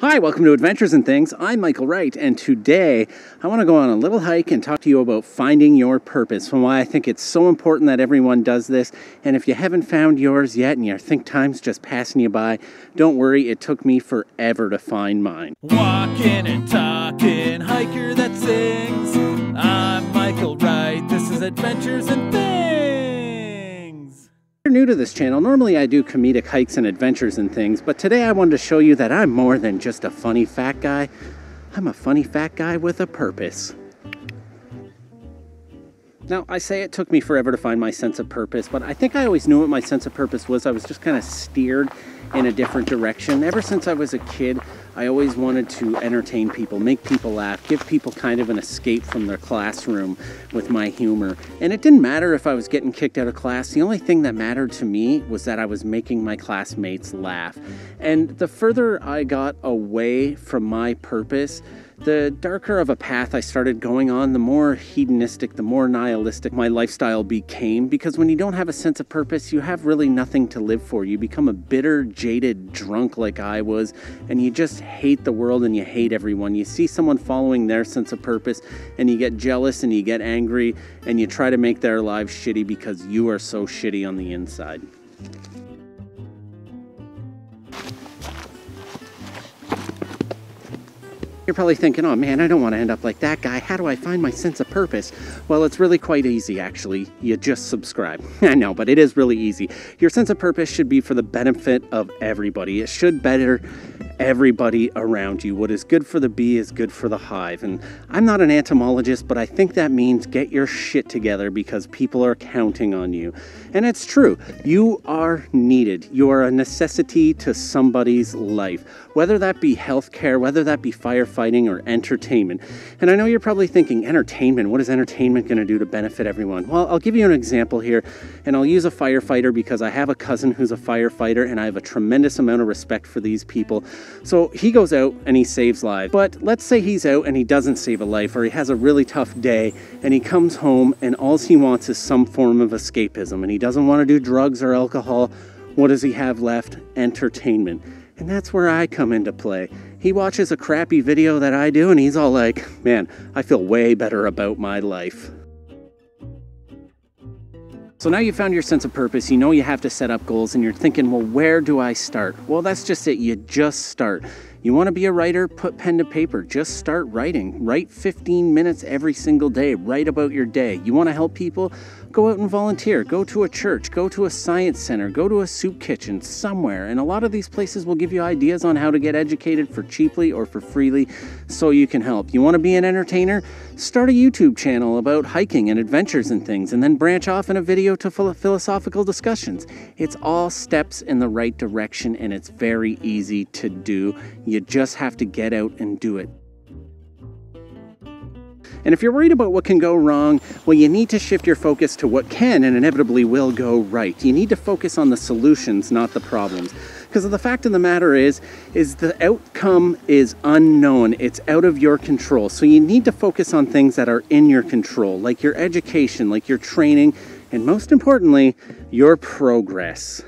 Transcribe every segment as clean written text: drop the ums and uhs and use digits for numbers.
Hi, welcome to Adventures and Things. I'm Michael Wright, and today I want to go on a little hike and talk to you about finding your purpose and why I think it's so important that everyone does this. And if you haven't found yours yet and you think time's just passing you by, don't worry, it took me forever to find mine. Walking and talking, hiker that sings. I'm Michael Wright, this is Adventures and Things. If you're new to this channel, normally I do comedic hikes and adventures and things, but today I wanted to show you that I'm more than just a funny fat guy. I'm a funny fat guy with a purpose. Now, I say it took me forever to find my sense of purpose, but I think I always knew what my sense of purpose was. I was just kind of steered in a different direction. Ever since I was a kid, I always wanted to entertain people, make people laugh, give people kind of an escape from their classroom with my humor. And it didn't matter if I was getting kicked out of class. The only thing that mattered to me was that I was making my classmates laugh. And the further I got away from my purpose, the darker of a path I started going on, the more hedonistic, the more nihilistic my lifestyle became. Because when you don't have a sense of purpose, you have really nothing to live for. You become a bitter, jaded drunk like I was, and you just hate the world and you hate everyone. You see someone following their sense of purpose and you get jealous and you get angry and you try to make their lives shitty because you are so shitty on the inside. You're probably thinking, oh man, I don't want to end up like that guy. How do I find my sense of purpose? Well, it's really quite easy, actually. You just subscribe. I know, but it is really easy. Your sense of purpose should be for the benefit of everybody. It should better everybody around you. What is good for the bee is good for the hive. And I'm not an entomologist, but I think that means get your shit together because people are counting on you. And it's true. You are needed. You are a necessity to somebody's life, whether that be healthcare, whether that be firefighting, or entertainment. And I know you're probably thinking, entertainment, what is entertainment going to do to benefit everyone? Well, I'll give you an example here, and I'll use a firefighter because I have a cousin who's a firefighter and I have a tremendous amount of respect for these people. So he goes out and he saves lives. But let's say he's out and he doesn't save a life, or he has a really tough day and he comes home and all he wants is some form of escapism and he doesn't want to do drugs or alcohol. What does he have left? Entertainment. And that's where I come into play. He watches a crappy video that I do and he's all like, man, I feel way better about my life. So now you found your sense of purpose, you know you have to set up goals, and you're thinking, well, where do I start? Well, that's just it, you just start. You want to be a writer? Put pen to paper. Just start writing. Write 15 minutes every single day. Write about your day. You want to help people? Go out and volunteer. Go to a church. Go to a science center. Go to a soup kitchen somewhere. And a lot of these places will give you ideas on how to get educated for cheaply or for freely so you can help. You want to be an entertainer? Start a YouTube channel about hiking and adventures and things, and then branch off in a video to philosophical discussions. It's all steps in the right direction, and it's very easy to do. You just have to get out and do it. And if you're worried about what can go wrong, well, you need to shift your focus to what can and inevitably will go right. You need to focus on the solutions, not the problems. Because the fact of the matter is the outcome is unknown. It's out of your control. So you need to focus on things that are in your control, like your education, like your training, and most importantly, your progress.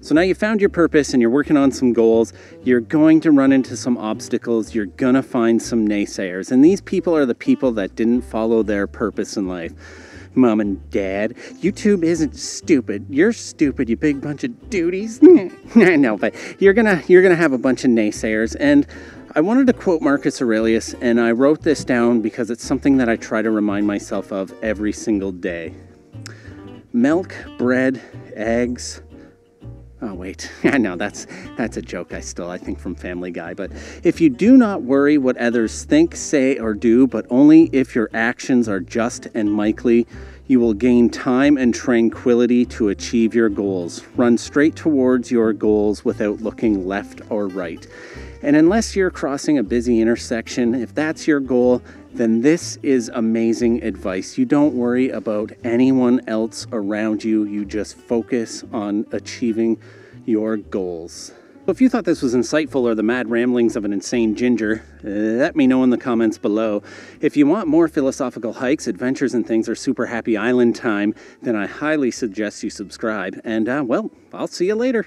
So now you found your purpose and you're working on some goals, you're going to run into some obstacles, you're gonna find some naysayers. And these people are the people that didn't follow their purpose in life. Mom and Dad, YouTube isn't stupid. You're stupid, you big bunch of duties. I know, but you're gonna have a bunch of naysayers. And I wanted to quote Marcus Aurelius, and I wrote this down because it's something that I try to remind myself of every single day. Milk, bread, eggs, oh wait, I know that's a joke I think from Family Guy, but if you do not worry what others think, say, or do, but only if your actions are just and likely, you will gain time and tranquility to achieve your goals. Run straight towards your goals without looking left or right. And unless you're crossing a busy intersection, if that's your goal, then this is amazing advice. You don't worry about anyone else around you. You just focus on achieving your goals. So if you thought this was insightful or the mad ramblings of an insane ginger, let me know in the comments below. If you want more philosophical hikes, adventures and things, or super happy island time, then I highly suggest you subscribe. And well, I'll see you later.